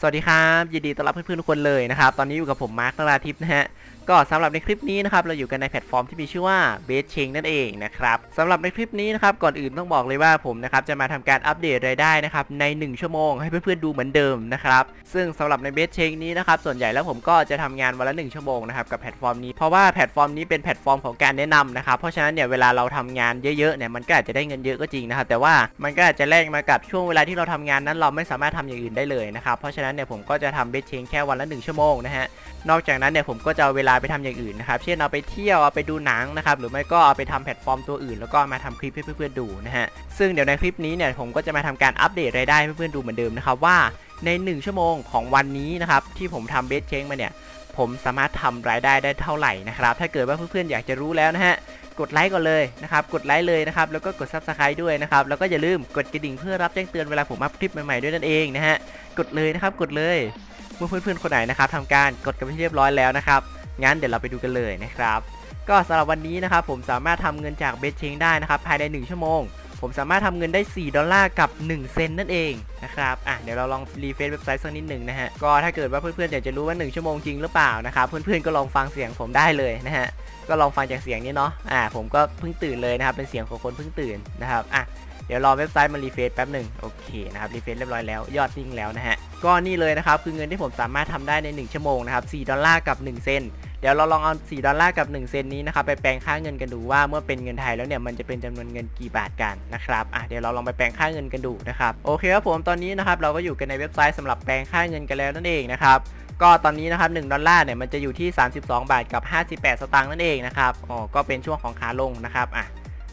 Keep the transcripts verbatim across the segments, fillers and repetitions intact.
สวัสดีครับยินดีต้อนรับเพื่อนๆทุกคนเลยนะครับตอนนี้อยู่กับผมมาร์คนราทิพย์นะฮะก็สำหรับในคลิปนี้นะครับเราอยู่กันในแพลตฟอร์มที่มีชื่อว่า Best Change นั่นเองนะครับสำหรับในคลิปนี้นะครับก่อนอื่นต้องบอกเลยว่าผมนะครับจะมาทำการอัปเดตรายได้นะครับในหนึ่งชั่วโมงให้เพื่อนๆดูเหมือนเดิมนะครับซึ่งสำหรับใน Best Change นี้นะครับส่วนใหญ่แล้วผมก็จะทำงานวันละหนึ่งชั่วโมงนะครับกับแพลตฟอร์มนี้เพราะว่าแพลตฟอร์มนี้เป็นแพลตฟอร์มของการแนะนำนะครับเพราะฉะนั้นเนี่ยเวลาเราทำงานเยอะๆเนี่ยมันก็อาจจะได้เงินเยอะก็จริงนะครับแต่ว่ามันก็อาจจะแลกมากับช่วงเวลาที่เราทำงานนั้นเราไม่สามารถทำอย่างอื่นได้เลยนะครับเพราะฉะนั้นเนี่ยผมก็จะทำ Best Change แค่วันละหนึ่งชั่วโมงนะฮะนอกจากนั้นเนี่ยผมก็จะเอาเวลาไปทำอย่างอื่นนะครับเช่นเอาไปเที่ยวเอาไปดูหนังนะครับหรือไม่ก็เอาไปทำแพลตฟอร์มตัวอื่นแล้วก็มาทำคลิปให้เพื่อนๆดูนะฮะซึ่งเดี๋ยวในคลิปนี้เนี่ยผมก็จะมาทำการอัปเดตรายได้ให้เพื่อนๆดูเหมือนเดิมนะครับว่าในหนึ่งชั่วโมงของวันนี้นะครับที่ผมทำเบสเชงมาเนี่ยผมสามารถทำรายได้ได้เท่าไหร่นะครับถ้าเกิดว่าเพื่อนๆอยากจะรู้แล้วนะฮะกดไลค์ก่อนเลยนะครับกดไลค์เลยนะครับแล้วก็กด ซับสไครบ์ ด้วยนะครับแล้วก็อย่าลืมกดกระดิ่งเพื่อรับแจ้งเตือนเวลาผมอัพคลิปใหม่ๆด้วยนั่นเองนะฮะกดเลยนะครับกดเลยเมื่อเพื่อนๆคนไหนนะครับทำการกดกันไปเรียบร้อยแล้วนะครับงั้นเดี๋ยวเราไปดูกันเลยนะครับก็สำหรับวันนี้นะครับผมสามารถทำเงินจากเบสเชงได้นะครับภายในหนึ่งชั่วโมงผมสามารถทำเงินได้สี่ดอลลาร์กับหนึ่งเซนต์นั่นเองนะครับอ่ะเดี๋ยวเราลองรีเฟรชเว็บไซต์สักนิดหนึ่งนะฮะก็ถ้าเกิดว่าเพื่อนๆอยากจะรู้ว่าหนึ่งชั่วโมงจริงหรือเปล่านะครับเพื่อนๆก็ลองฟังเสียงผมได้เลยนะฮะก็ลองฟังจากเสียงนี้เนาะอ่ะผมก็เพิ่งตื่นเลยนะครับเป็นเสียงของคนเพิ่งตื่นนะครับอ่ะเดี๋ยวรอเว็บไซต์มันรีเฟรชแป๊บหนึ่งโอเคนะครับรีเฟรชเรียบร้อยแล้วยอดนิ่งแล้วนะฮะก็นี่เลยนะครับคือเงินที่ผมสามารถทำได้ในหนึ่งชั่วโมงนะครับสี่ดอลลาร์กับหนึ่งเซนต์เดี๋ยวเราลองเอาสี่ดอลลาร์กับหนึ่งเซนต์นี้นะครับไปแปลงค่าเงินกันดูว่าเมื่อเป็นเงินไทยแล้วเนี่ยมันจะเป็นจำนวนเงินกี่บาทกันนะครับอ่ะเดี๋ยวเราลองไปแปลงค่าเงินกันดูนะครับโอเคครับผมตอนนี้นะครับเราก็อยู่กันในเว็บไซต์สำหรับแปลงค่าเงินกันแล้วนั่นเองนะครับก็ตอนนี้นะครับหนึ่งดอลลาร์เนี่ยมันจะอยู่ที่สามสิบสองบาทกับห้าสิบแปดสตางค์นั่นเองนะครับอ๋อก็เป็นช่วงของขาลงนะครับอ่ะ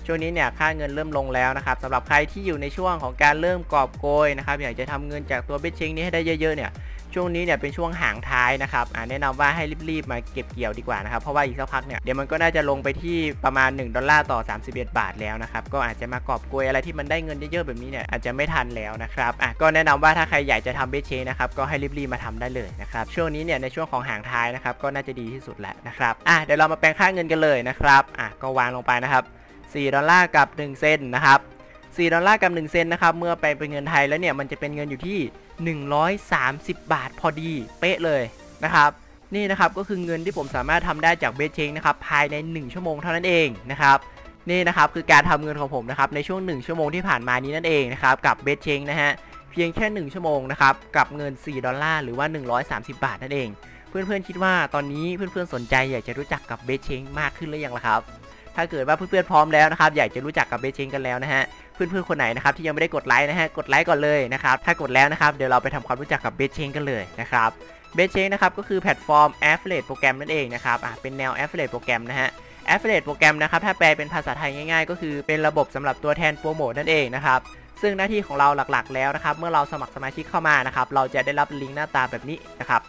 ช่วงนี้เนี่ยค่าเงินเริ่มลงแล้วนะครับสำหรับใครที่อยู่ในช่วงของการเริ่มกอบโกยนะครับอยากจะทำเงินจากตัวเบสเชงนี้ให้ได้เยอะๆเนี่ยช่วงนี้เนี่ยเป็นช่วงหางท้ายนะครับแนะนำว่าให้รีบๆมาเก็บเกี่ยวดีกว่านะครับเพราะว่าอีกสักพักเนี่ยเดี๋ยวมันก็น่าจะลงไปที่ประมาณหนึ่งดอลลาร์ต่อสามสิบเอ็ดบาทแล้วนะครับก็อาจจะมากอบโกยอะไรที่มันได้เงินเยอะๆแบบนี้เนี่ยอาจจะไม่ทันแล้วนะครับอ่ะก็แนะนำว่าถ้าใครอยากจะทำเบสเชงนะครับก็ให้รีบๆมาทำได้เลยนะครับช่วงนี้เนี่ยในช่วงของหางท้ายนะครับก็น่าจะดีที่สุดแล้วนะครับอ่ะเดี๋ยวเรามาแปลงค่าเงินกันเลยนะครับอ่ะก็วางลงไปนะครับสี่ดอลลาร์กับหนึ่งเซนต์นะครับสี่ดอลลาร์กับหนึ่งเซนต์นะครับเมื่อไปเป็นเงินไทยแล้วเนี่ยมันจะเป็นเงินอยู่ที่หนึ่งร้อยสามสิบบาทพอดีเป๊ะเลยนะครับนี่นะครับก็คือเงินที่ผมสามารถทำได้จากเบสเชงนะครับภายในหนึ่งชั่วโมงเท่านั้นเองนะครับนี่นะครับคือการทำเงินของผมนะครับในช่วงหนึ่งชั่วโมงที่ผ่านมานี้นั่นเองนะครับกับเบสเชงนะฮะเพียงแค่หนึ่งชั่วโมงนะครับกับเงินสี่ดอลลาร์หรือว่าหนึ่งร้อยสามสิบบาทนั่นเองเพื่อนๆคิดว่าตอนนี้เพื่อนๆสนใจอยากจะรู้จักกับเบสเชงมากขึ้นหรือยังล่ะครับถ้าเกิดว่าเพื่อนๆพร้อมแล้วนะครับอยากจะรู้จักกับเบสเชงกันแล้วนะฮะเพื่อนๆคนไหนนะครับที่ยังไม่ได้กดไลค์นะฮะกดไลค์ก่อนเลยนะครับถ้ากดแล้วนะครับเดี๋ยวเราไปทำความรู้จักกับเบสเชงกันเลยนะครับเบสเชงนะครับก็คือแพลตฟอร์ม Affiliate โปรแกรมนั่นเองนะครับอ่ะเป็นแนว Affiliate โปรแกรมนะฮะ Affiliate โปรแกรมนะครับถ้าแปลเป็นภาษาไทยง่ายๆก็คือเป็นระบบสำหรับตัวแทนโปรโมทนั่นเองนะครับซึ่งหน้าที่ของเราหลักๆแล้วนะครับเมื่อเราสมัครสมาชิกเข้ามานะครับเราจะได้รับลิงก์หน้าตาแบบนี้นะครับ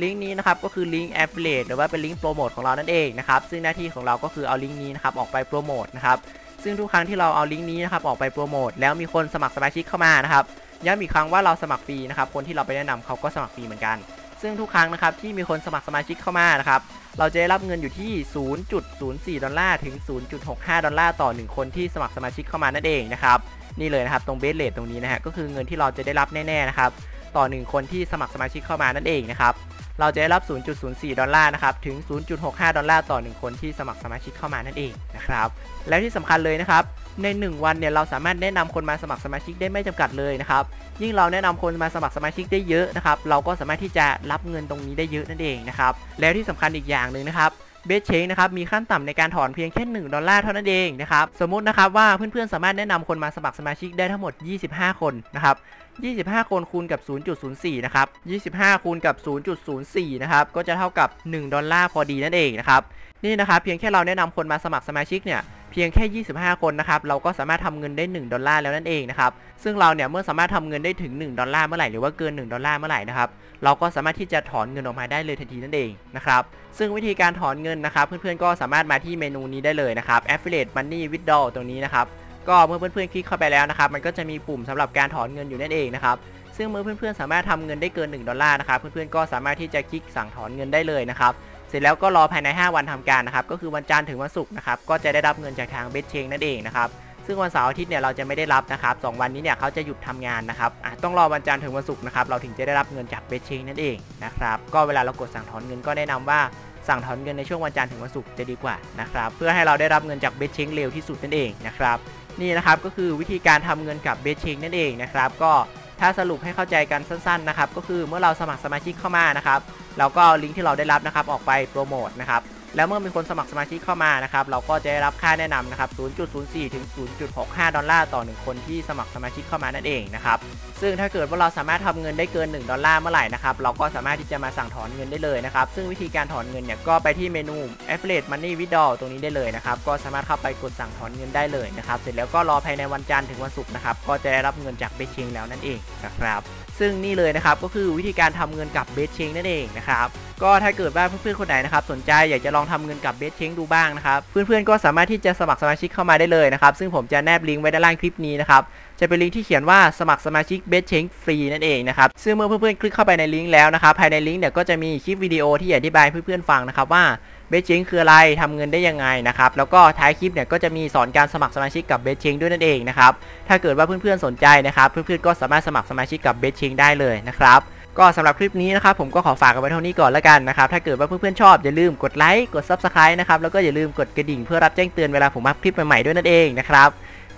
ลิงก์นี้นะครับก็คือลิงก์ Affiliate หรือว่าเป็นลิงก์โปรโมทของเรานั่นเองนะครับซึ่งหน้าที่ของเราก็คือเอาลิงก์นี้นะครับออกไปโปรโมทนะครับซึ่งทุกครั้งที่เราเอาลิงก์นี้นะครับออกไปโปรโมทแล้วมีคนสมัครสมาชิกเข้ามานะครับย้ำอีกครั้งว่าเราสมัครฟรีนะครับคนที่เราไปแนะนำเขาก็สมัครฟรีเหมือนกันซึ่งทุกครั้งนะครับที่มีคนสมัครสมาชิกเข้ามานะครับเราจะได้รับเงินอยู่ที่ ศูนย์จุดศูนย์สี่ ดอลลาร์ถึง ศูนย์จุดหกห้า ดอลลาร์ต่อหนึ่งคนที่สมัครสมาชิกเข้ามานั่นเองนะครับนี่เลยนะครับตรงเบสเรทตรงนี้นะฮะก็คือเงินที่เราจะได้รับแน่ๆนะครับต่อหนึ่งคนที่สมัครสมาชิกเข้ามานั่นเองนะครับเราจะได้รับ ศูนย์จุดศูนย์สี่ ดอลลาร์นะครับถึง ศูนย์จุดหกห้า ดอลลาร์ต่อหนึ่งคนที่สมัครสมาชิกเข้ามานั่นเองนะครับและที่สำคัญเลยนะครับในหนึ่งวันเนี่ยเราสามารถแนะนำคนมาสมัครสมาชิกได้ไม่จำกัดเลยนะครับยิ่งเราแนะนำคนมาสมัครสมาชิกได้เยอะนะครับเราก็สามารถที่จะรับเงินตรงนี้ได้เยอะนั่นเองนะครับแล้วที่สำคัญอีกอย่างหนึ่งนะครับเบสเชงนะครับมีขั้นต่ำในการถอนเพียงแค่หนึ่งดอลลาร์เท่านั้นเองนะครับสมมุตินะครับว่าเพื่อนๆสามารถแนะนำคนมาสมัครสมาชิกได้ทั้งหมดยี่สิบห้าคนนะครับยี่สิบห้าคนคูณกับ ศูนย์จุดศูนย์สี่ นะครับยี่สิบห้าคูณกับ ศูนย์จุดศูนย์สี่ นะครับก็จะเท่ากับหนึ่งดอลลาร์พอดีนั่นเองนะครับนี่นะครับเพียงแค่เราแนะนำคนมาสมัครสมาชิกเนี่ยเพียงแค่ยี่สิบห้าคนนะครับเราก็สามารถทำเงินได้หนึ่งดอลลาร์แล้วนั่นเองนะครับซึ่งเราเนี่ยเมื่อสามารถทำเงินได้ถึงหนึ่งดอลลาร์เมื่อไหร่หรือว่าเกินหนึ่งดอลลาร์เมื่อไหร่นะครับเราก็สามารถที่จะถอนเงินออกมาได้เลยทันทีนั่นเองนะครับซึ่งวิธีการถอนเงินนะครับเพื่อนๆก็สามารถมาที่เมนูนี้ได้เลยนะครับ Affiliate Money Withdrawal ตรงนี้นะครับก็เมื่อเพื่อนๆคลิกเข้าไปแล้วนะครับมันก็จะมีปุ่มสำหรับการถอนเงินอยู่นั่นเองนะครับซึ่งเมื่อเพื่อนๆสามารถทำเงินได้เกินหนึ่งดอลลาร์นะครับเพื่อนๆก็สามารถที่จะคลิกสั่งถอนเงินได้เลยนะครับเสร็จแล้วก็รอภายในห้าวันทำการนะครับก็คือวันจันทร์ถึงวันศุกร์นะครับก็จะได้รับเงินจากทางเบสเชงนั่นเองนะครับ ซึ่งวันเสาร์อาทิตย์เนี่ยเราจะไม่ได้รับนะครับสองวันนี้เนี่ยเขาจะหยุดทำงานนะครับต้องรอวันจันทร์ถึงวันศุกร์นะครับเราถึงจะได้รับเงินจาก Best Change นั่นเองนะครับก็เวลาเรากดสั่งถอนเงินก็แนะนำว่าสั่งถอนเงินในช่วงวันจันทร์ถึงวันศุกร์จะดีกว่านะครับเพื่อให้เราได้รับเงินจาก Best Change เร็วที่สุดนั่นเองนะครับนี่นะครับก็คือวิธีการทำเงินกับ Best Change นั่นเองนะครับก็ถ้าสรุปให้เข้าใจกันสั้นๆนะครับก็คือเมื่อเราสมัครสมาชิกเข้ามานะครับเราก็เอาลิงก์ที่เราได้รับนะครับออกไปโปรโมทนะครับแล้วเมื่อมีคนสมัครสมาชิกเข้ามานะครับเราก็จะได้รับค่าแนะนำนะครับ ศูนย์จุดศูนย์สี่ ถึง ศูนย์จุดหกห้า ดอลลาร์ต่อหนึ่งคนที่สมัครสมาชิกเข้ามานั่นเองนะครับซึ่งถ้าเกิดว่าเราสามารถทำเงินได้เกินหนึ่งดอลลาร์เมื่อไหร่นะครับเราก็สามารถที่จะมาสั่งถอนเงินได้เลยนะครับซึ่งวิธีการถอนเงินเนี่ยก็ไปที่เมนู Affiliate Money Withdrawal ตรงนี้ได้เลยนะครับก็สามารถเข้าไปกดสั่งถอนเงินได้เลยนะครับเสร็จแล้วก็รอภายในวันจันทร์ถึงวันศุกร์นะครับก็จะได้รับเงินจาก Best Change แล้วนั่นเองนะครับซึ่งนี่เลยนะครับก็คือวิธีการทำเงินกับ Best Change นั่นเองนะครับก็ถ้าเกิดว่าเพื่อนๆคนไหนนะครับสนใจอยากจะลองทำเงินกับ Best Change ดูบ้างนะครับเพื่อนๆก็สามารถที่จะสมัครสมาชิกเข้ามาได้เลยนะครับซึ่งผมจะแนบลิงก์ไว้ด้านล่างคลิปนี้นะครับจะเป็นลิงก์ที่เขียนว่าสมัครสมาชิก Best Change ฟรีนั่นเองนะครับซึ่งเมื่อเพื่อนๆคลิกเข้าไปในลิงก์แล้วนะครับภายในลิงก์เนี่ยก็จะมีคลิปวิดีโอที่อธิบายเพื่อนๆฟังนะครับว่า Best Change คืออะไรทำเงินได้ยังไงนะครับแล้วก็ท้ายคลิปเนี่ยก็จะมีสอนการสมัครสมาชิกกับ Best Change ด้วยนั่นเองนะครับถ้าเกิดว่าเพื่อนๆสนใจนะครับเพื่อนๆก็สามารถสมัครสมาชิกกับ Best Change ได้เลยนะครับก็สำหรับคลิปนี้นะครับผมก็ขอฝากกันไว้เท่านี้ก่อนละกันนะครับถ้าเกิดว่าเพื่อนๆชอบอย่าลืมกดไลค์กด ซับสไครบ์ นะครับแล้วก็อย่าลืมกดกระดิ่งเพื่อรับแจ้งเตือนเวลาผมอัพคลิปใหม่ๆด้วยนั่นเองนะครับ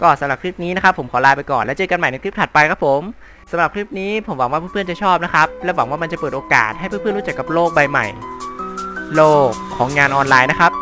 ก็สำหรับคลิปนี้นะครับผมขอลาไปก่อนแล้วเจอกันใหม่ในคลิปถัดไปครับผมสำหรับคลิปนี้ผมหวังว่าเพื่อนๆจะชอบนะครับและหวังว่ามันจะเปิดโอกาสให้เพื่อนๆรู้จักกับโลกใบใหม่โลกของงานออนไลน์นะครับ